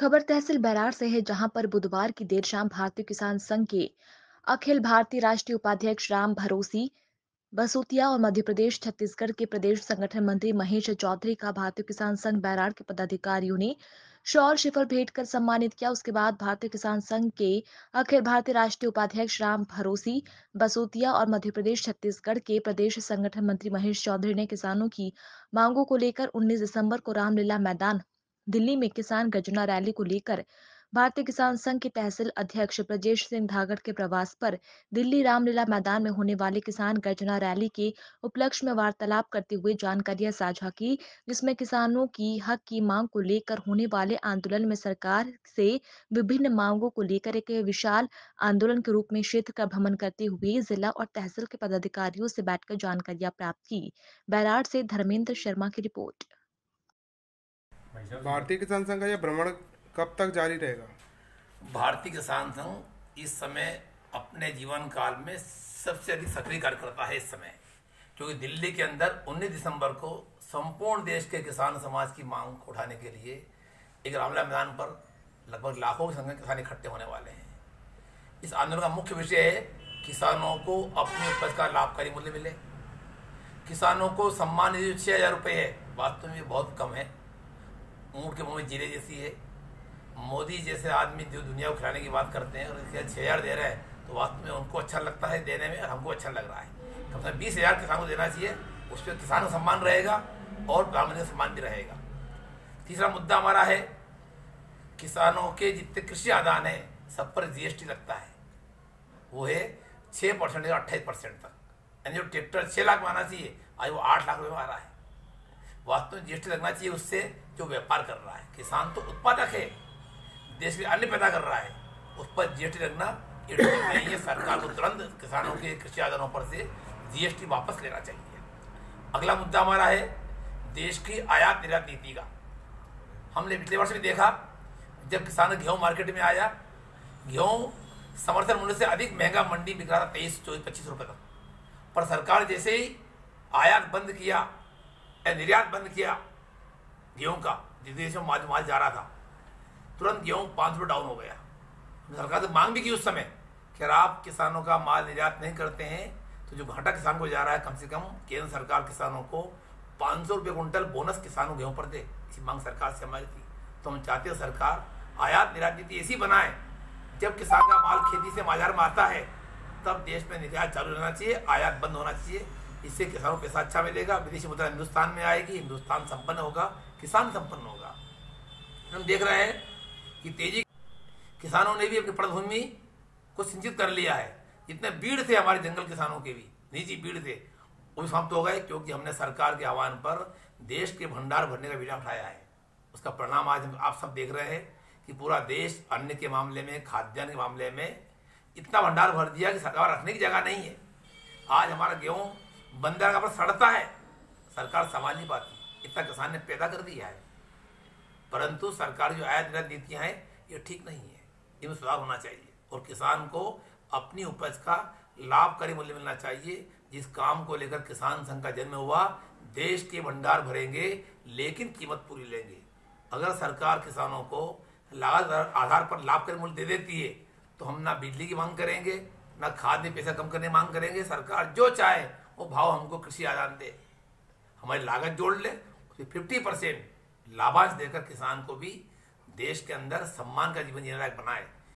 खबर तहसील बैरार से है, जहां पर बुधवार की देर शाम भारतीय किसान संघ के अखिल भारतीय राष्ट्रीय उपाध्यक्ष राम भरोसी बसोतिया और मध्य प्रदेश छत्तीसगढ़ के प्रदेश संगठन मंत्री महेश चौधरी का भारतीय किसान संघ बैरार के पदाधिकारियों ने शॉल शिफल भेंट कर सम्मानित किया। उसके बाद भारतीय किसान संघ के अखिल भारतीय राष्ट्रीय उपाध्यक्ष राम भरोसी बसोतिया और मध्य प्रदेश छत्तीसगढ़ के प्रदेश संगठन मंत्री महेश चौधरी ने किसानों की मांगों को लेकर 19 दिसंबर को रामलीला मैदान दिल्ली में किसान गर्जना रैली को लेकर भारतीय किसान संघ के तहसील अध्यक्ष ब्रजेश सिंह धागड़ के प्रवास पर दिल्ली रामलीला मैदान में होने वाली किसान गर्जना रैली के उपलक्ष्य में वार्तालाप करते हुए जानकारियां साझा की, जिसमें किसानों की हक की मांग को लेकर होने वाले आंदोलन में सरकार से विभिन्न मांगों को लेकर एक विशाल आंदोलन के रूप में क्षेत्र का भ्रमण करते हुए जिला और तहसील के पदाधिकारियों से बैठकर जानकारियां प्राप्त की। बैरार से धर्मेंद्र शर्मा की रिपोर्ट। भारतीय किसान संघ का यह भ्रमण कब तक जारी रहेगा? भारतीय किसान संघ इस समय अपने जीवन काल में सबसे अधिक सक्रिय कार्यकर्ता है इस समय, क्योंकि दिल्ली के अंदर 19 दिसंबर को संपूर्ण देश के किसान समाज की मांग को उठाने के लिए एक रामलीला मैदान पर लगभग लाखों की संख्या में किसान इकट्ठे होने वाले हैं। इस आंदोलन का मुख्य विषय है किसानों को अपने उपज का लाभकारी मूल्य मिले, किसानों को सम्मान निधि 6000 रुपये है, वास्तव में बहुत कम है, ऊँट के मुँह में जीरे जैसी है। मोदी जैसे आदमी जो दुनिया को खिलाने की बात करते हैं और इसके 6000 दे रहे हैं, तो वास्तव में उनको अच्छा लगता है देने में और हमको अच्छा लग रहा है। कम से कम 20,000 किसान को देना चाहिए, उस पर किसान का सम्मान रहेगा और ग्रामीण का सम्मान भी रहेगा। तीसरा मुद्दा हमारा है किसानों के जितने कृषि आदान है सब पर GST लगता है, वो है 6% से 28% तक, यानी जो ट्रैक्टर 6 लाख में आना चाहिए आज वो 8 लाख रुपये में आ रहा है। वास्तव में GST लगना चाहिए उससे जो व्यापार कर रहा है। किसान तो उत्पादक है, देश में अन्न पैदा कर रहा है, उस पर GST लगना नहीं है। सरकार को तुरंत किसानों के कृषि आधारों पर से GST वापस लेना चाहिए। अगला मुद्दा हमारा है देश की आयात निर्यात नीति का। हमने पिछले वर्ष भी देखा जब किसान गेहूँ मार्केट में आया, गेहूँ समर्थन मूल्य से अधिक महंगा मंडी बिक रहा था 23, 24, 25 रुपये तक, पर सरकार जैसे ही आयात बंद किया, निर्यात बंद किया गेहूँ का, जिस देश में माल जा रहा था, तुरंत गेहूँ 5 रुपये डाउन हो गया। सरकार से मांग भी की उस समय कि आप किसानों का माल निर्यात नहीं करते हैं तो जो घाटा किसान को जा रहा है कम से कम केंद्र सरकार किसानों को 500 रुपये कुंटल बोनस किसानों गेहूँ पर दे, इसी मांग सरकार से हमारी थी। तो हम चाहते हैं सरकार आयात निर्यात नीति ऐसी बनाए जब किसान का माल खेती से बाजार में आता है तब देश में निर्यात चालू रहना चाहिए, आयात बंद होना चाहिए। इससे किसानों को पैसा अच्छा मिलेगा, विदेशी मुद्रा हिंदुस्तान में आएगी, हिंदुस्तान संपन्न होगा, किसान संपन्न होगा। हम देख रहे हैं कि तेजी किसानों ने भी अपनी पृष्ठभूमि को सिंचित कर लिया है। जितने भीड़ थे हमारे जंगल किसानों के भी निजी भीड़ थे वो भी समाप्त हो गए, क्योंकि हमने सरकार के आह्वान पर देश के भंडार भरने का बीड़ा उठाया है। उसका परिणाम आज आप सब देख रहे हैं कि पूरा देश अन्न के मामले में, खाद्यान्न के मामले में इतना भंडार भर दिया कि सरकार रखने की जगह नहीं है। आज हमारा गेहूँ बंदरगाह पर सड़ता है, सरकार संभाल नहीं पाती, इतना किसान ने पैदा कर दिया है। परंतु सरकार जो आयात निर्यात नीतियाँ हैं ये ठीक नहीं है, इनमें सुधार होना चाहिए और किसान को अपनी उपज का लाभकारी मूल्य मिलना चाहिए। जिस काम को लेकर किसान संघ का जन्म हुआ, देश के भंडार भरेंगे लेकिन कीमत पूरी लेंगे। अगर सरकार किसानों को लागत आधार पर लाभकारी मूल्य दे देती है तो हम ना बिजली की मांग करेंगे, ना खाद में पैसा कम करने की मांग करेंगे। सरकार जो चाहे वो भाव हमको कृषि आदान दे, हमारी लागत जोड़ ले, उसमें 50% लाभांश देकर किसान को भी देश के अंदर सम्मान का जीवन जीने लायक बनाए।